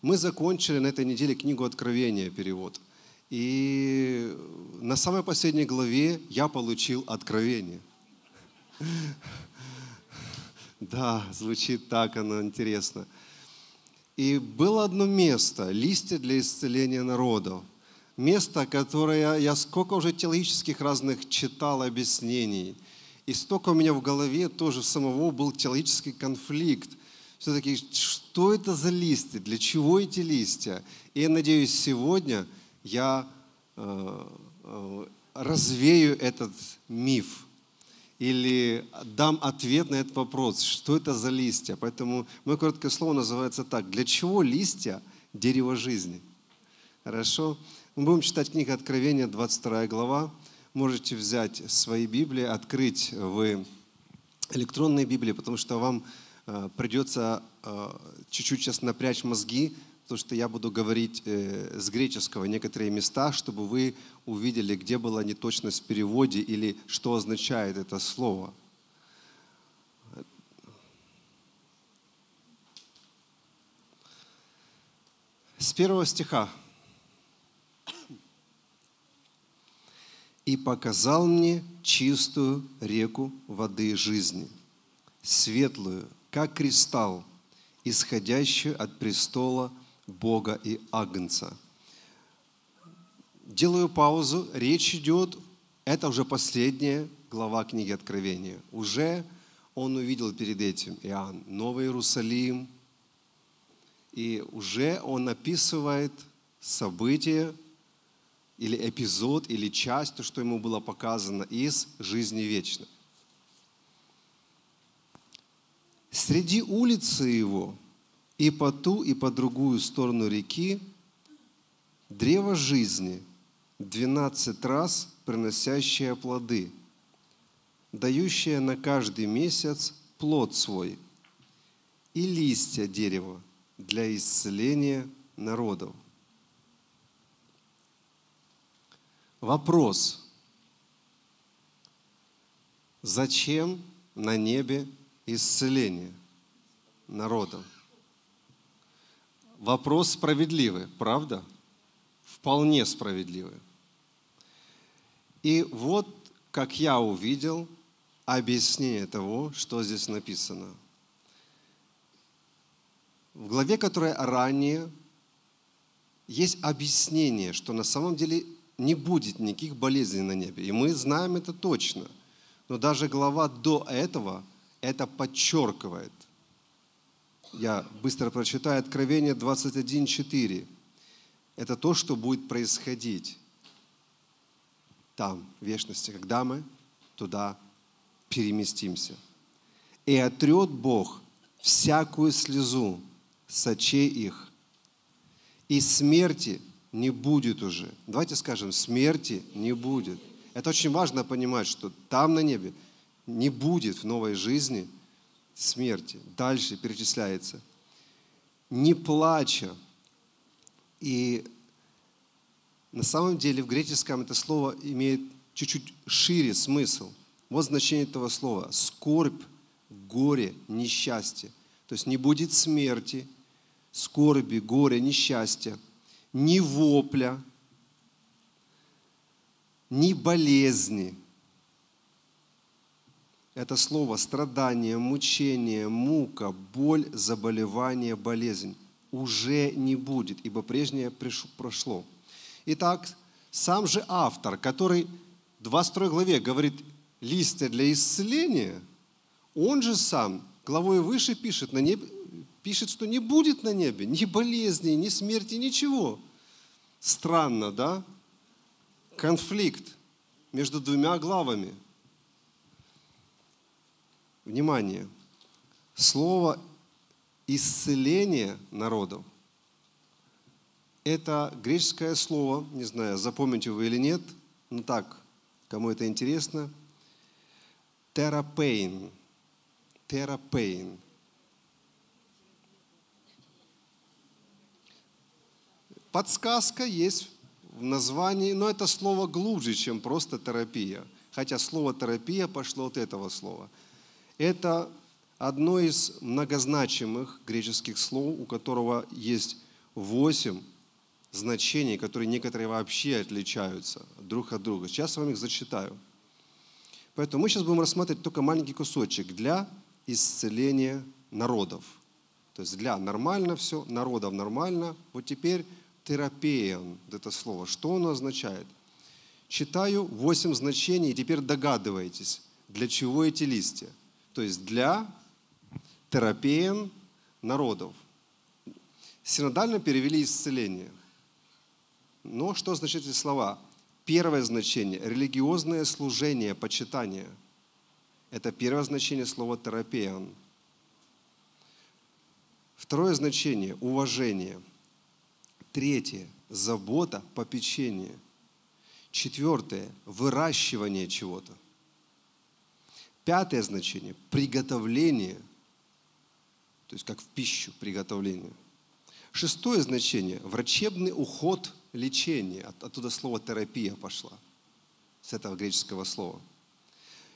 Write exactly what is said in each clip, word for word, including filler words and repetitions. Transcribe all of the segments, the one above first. Мы закончили на этой неделе книгу «Откровение», перевод. И на самой последней главе я получил откровение. Да, звучит так, оно интересно. И было одно место, листья для исцеления народов. Место, которое я сколько уже теологических разных читал объяснений. И столько у меня в голове тоже самого был теологический конфликт. Все-таки, что это за листья, для чего эти листья? И я надеюсь, сегодня я э, э, развею этот миф или дам ответ на этот вопрос, что это за листья. Поэтому мое короткое слово называется так. Для чего листья дерева жизни? Хорошо? Мы будем читать книгу Откровения, двадцать вторая глава. Можете взять свои Библии, открыть в электронной Библии, потому что вам придется чуть-чуть сейчас напрячь мозги, потому что я буду говорить с греческого некоторые места, чтобы вы увидели, где была неточность в переводе или что означает это слово. С первого стиха. «И показал мне чистую реку воды жизни, светлую, как кристалл, исходящую от престола Бога и Агнца». Делаю паузу. Речь идет, это уже последняя глава книги Откровения. Уже он увидел перед этим Иоанн Новый Иерусалим. И уже он описывает события или эпизод, или часть, то, что ему было показано из жизни вечной. «Среди улицы его, и по ту, и по другую сторону реки, древо жизни, двенадцать раз приносящее плоды, дающее на каждый месяц плод свой, и листья дерева для исцеления народов». Вопрос. Зачем на небе исцеление народов? Вопрос справедливый, правда? Вполне справедливый. И вот, как я увидел, объяснение того, что здесь написано. В главе, которая ранее, есть объяснение, что на самом деле не будет никаких болезней на небе. И мы знаем это точно. Но даже глава до этого это подчеркивает. Я быстро прочитаю Откровение двадцать один, четыре. Это то, что будет происходить там, в вечности, когда мы туда переместимся. «И отрет Бог всякую слезу с очей их, и смерти не будет уже». Давайте скажем, смерти не будет. Это очень важно понимать, что там на небе не будет в новой жизни смерти. Дальше перечисляется. «Не плача». И на самом деле в греческом это слово имеет чуть-чуть шире смысл. Вот значение этого слова. Скорбь, горе, несчастье. То есть не будет смерти, скорби, горя, несчастья, ни вопля, ни болезни. Это слово страдание, мучение, мука, боль, заболевание, болезнь уже не будет, ибо прежнее прошло. Итак, сам же автор, который в двадцать второй главе говорит «листья для исцеления», он же сам главой выше пишет на небе, пишет, что не будет на небе ни болезни, ни смерти, ничего. Странно, да? Конфликт между двумя главами. Внимание. Слово «исцеление народов» – это греческое слово, не знаю, запомните вы или нет, но так, кому это интересно, терапейн. Терапейн. Подсказка есть в названии, но это слово глубже, чем просто терапия. Хотя слово терапия пошло от этого слова. Это одно из многозначимых греческих слов, у которого есть восемь значений, которые некоторые вообще отличаются друг от друга. Сейчас я вам их зачитаю. Поэтому мы сейчас будем рассматривать только маленький кусочек для исцеления народов. То есть для нормально все, народов нормально. Вот теперь терапейн, это слово, что оно означает? Читаю восемь значений, и теперь догадываетесь, для чего эти листья. То есть для терапейн народов. Синодально перевели исцеление. Но что значит эти слова? Первое значение – религиозное служение, почитание. Это первое значение слова терапейн. Второе значение – уважение. Третье – забота, попечение. Четвертое – выращивание чего-то. Пятое значение – приготовление. То есть как в пищу приготовление. Шестое значение – врачебный уход, лечение. От, оттуда слово терапия пошла, с этого греческого слова.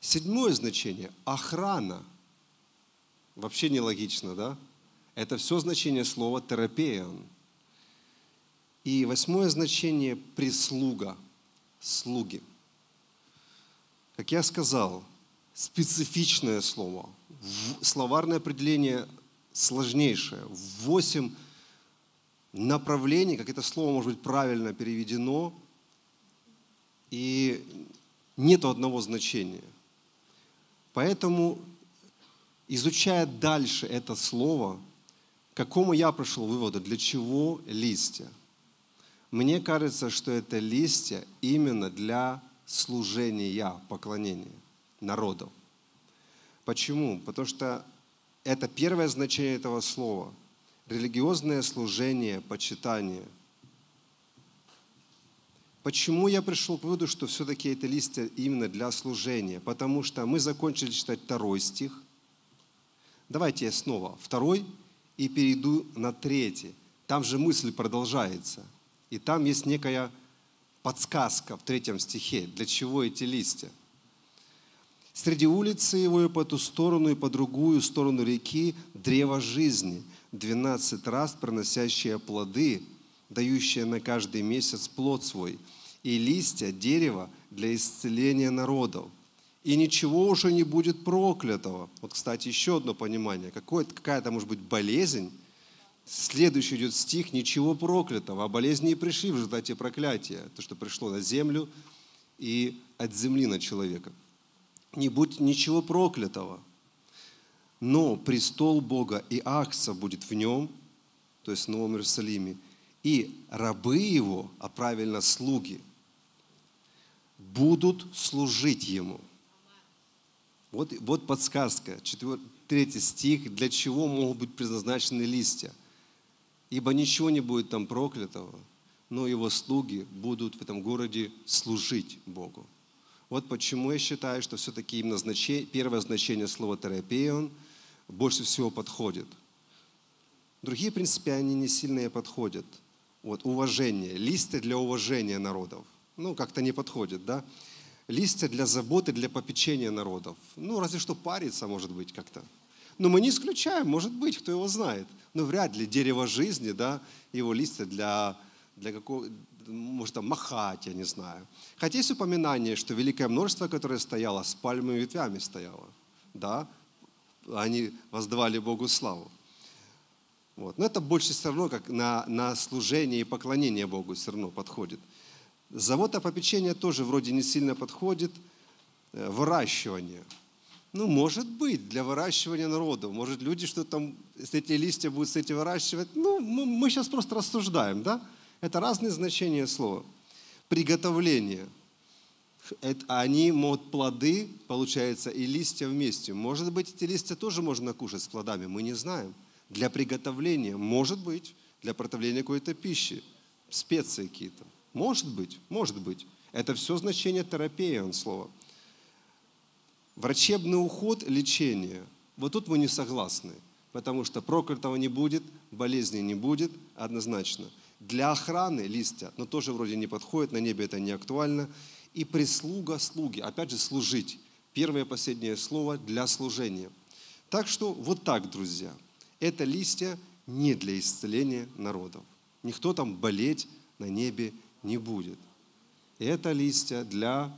Седьмое значение – охрана. Вообще нелогично, да? Это все значение слова терапейн. И восьмое значение – прислуга, слуги. Как я сказал, специфичное слово, словарное определение сложнейшее. Восемь направлений, как это слово может быть правильно переведено, и нет одного значения. Поэтому, изучая дальше это слово, к какому я пришел выводу, для чего листья? Мне кажется, что это листья именно для служения, поклонения народу. Почему? Потому что это первое значение этого слова. Религиозное служение, почитание. Почему я пришел к выводу, что все-таки это листья именно для служения? Потому что мы закончили читать второй стих. Давайте я снова второй и перейду на третий. Там же мысль продолжается. И там есть некая подсказка в третьем стихе, для чего эти листья. Среди улицы его и по ту сторону, и по другую сторону реки древо жизни, двенадцать раз приносящие плоды, дающие на каждый месяц плод свой, и листья дерева для исцеления народов. И ничего уже не будет проклятого. Вот, кстати, еще одно понимание. Какая-то, может быть, болезнь. Следующий идет стих, ничего проклятого. А болезни и пришли в результате проклятия. То, что пришло на землю и от земли на человека. Не будет ничего проклятого. Но престол Бога и Агнца будет в нем, то есть в Новом Иерусалиме, и рабы его, а правильно слуги, будут служить ему. Вот, вот подсказка, третий стих, для чего могут быть предназначены листья. Ибо ничего не будет там проклятого, но его слуги будут в этом городе служить Богу. Вот почему я считаю, что все-таки именно значение, первое значение слова терапейн больше всего подходит. Другие, в принципе, они не сильно подходят. Вот уважение. Листья для уважения народов. Ну, как-то не подходит, да? Листья для заботы, для попечения народов. Ну, разве что париться, может быть, как-то. Но мы не исключаем, может быть, кто его знает. Но вряд ли дерево жизни, да, его листья для, для какого... может, там, махать, я не знаю. Хотя есть упоминание, что великое множество, которое стояло, с пальмовыми ветвями стояло. Да? Они воздавали Богу славу. Вот. Но это больше все равно, как на, на служение и поклонение Богу все равно подходит. Забота, попечение тоже вроде не сильно подходит. Выращивание. Ну, может быть, для выращивания народов. Может, люди что-то там, если эти листья будут с этим выращивать. Ну, мы, мы сейчас просто рассуждаем, да? Это разные значения слова. Приготовление. Они могут плоды, получается, и листья вместе. Может быть, эти листья тоже можно кушать с плодами, мы не знаем. Для приготовления, может быть, для приготовления какой-то пищи, специи какие-то. Может быть, может быть. Это все значение терапейн слова. Врачебный уход, лечение. Вот тут мы не согласны, потому что проклятого не будет, болезни не будет, однозначно. Для охраны листья, но тоже вроде не подходит, на небе это не актуально. И прислуга, слуги, опять же служить. Первое и последнее слово для служения. Так что вот так, друзья, это листья не для исцеления народов. Никто там болеть на небе не будет. И это листья для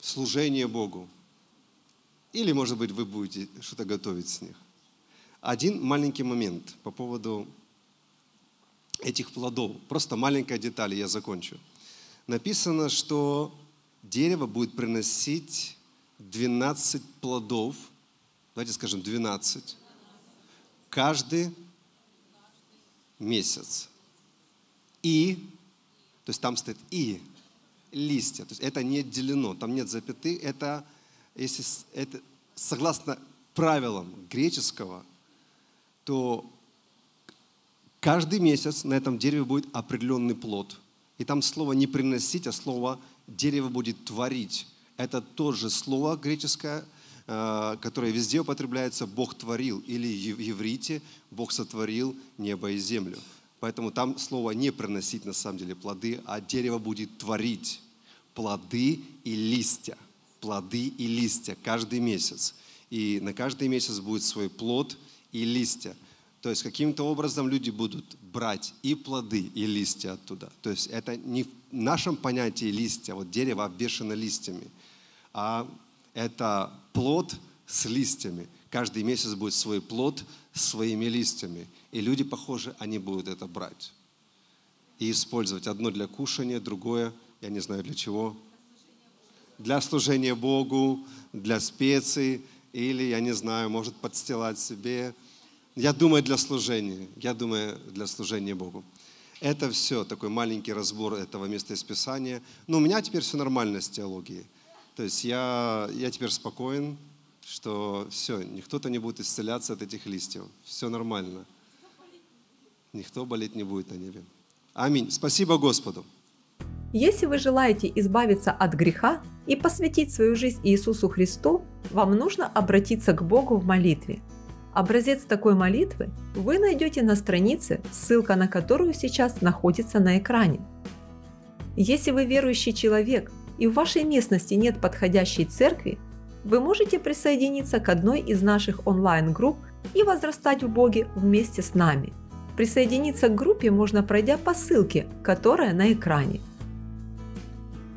служения Богу. Или, может быть, вы будете что-то готовить с них. Один маленький момент по поводу этих плодов. Просто маленькая деталь, я закончу. Написано, что дерево будет приносить двенадцать плодов. Давайте скажем двенадцать. Каждый месяц. И, то есть там стоит и, листья. То есть это не отделено, там нет запятых. Это, если, это согласно правилам греческого, то каждый месяц на этом дереве будет определенный плод. И там слово не приносить, а слово дерево будет творить. Это тоже слово греческое, которое везде употребляется, Бог творил, или в еврите Бог сотворил небо и землю. Поэтому там слово не приносить на самом деле плоды, а дерево будет творить плоды и листья. Плоды и листья каждый месяц. И на каждый месяц будет свой плод и листья. То есть каким-то образом люди будут брать и плоды, и листья оттуда. То есть это не в нашем понятии листья, вот дерево обвешено листьями, а это плод с листьями. Каждый месяц будет свой плод с своими листьями. И люди, похоже, они будут это брать и использовать. Одно для кушания, другое, я не знаю для чего. Для служения Богу, для специй, или, я не знаю, может подстилать себе. Я думаю, для служения. Я думаю, для служения Богу. Это все, такой маленький разбор этого места из Писания. Но у меня теперь все нормально с теологией. То есть я, я теперь спокоен, что все, никто-то не будет исцеляться от этих листьев. Все нормально. Никто болеть не будет на небе. Аминь. Спасибо Господу. Если вы желаете избавиться от греха и посвятить свою жизнь Иисусу Христу, вам нужно обратиться к Богу в молитве. Образец такой молитвы вы найдете на странице, ссылка на которую сейчас находится на экране. Если вы верующий человек и в вашей местности нет подходящей церкви, вы можете присоединиться к одной из наших онлайн-групп и возрастать в Боге вместе с нами. Присоединиться к группе можно, пройдя по ссылке, которая на экране.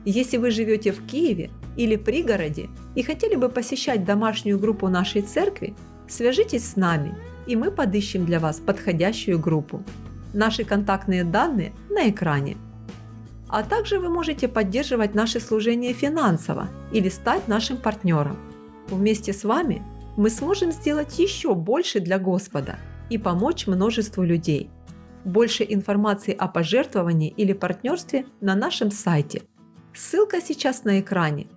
Если вы живете в Киеве или пригороде и хотели бы посещать домашнюю группу нашей церкви, свяжитесь с нами, и мы подыщем для вас подходящую группу. Наши контактные данные на экране. А также вы можете поддерживать наше служение финансово или стать нашим партнером. Вместе с вами мы сможем сделать еще больше для Господа и помочь множеству людей. Больше информации о пожертвовании или партнерстве на нашем сайте. Ссылка сейчас на экране.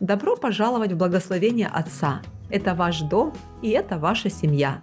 Добро пожаловать в благословение Отца! Это ваш дом и это ваша семья.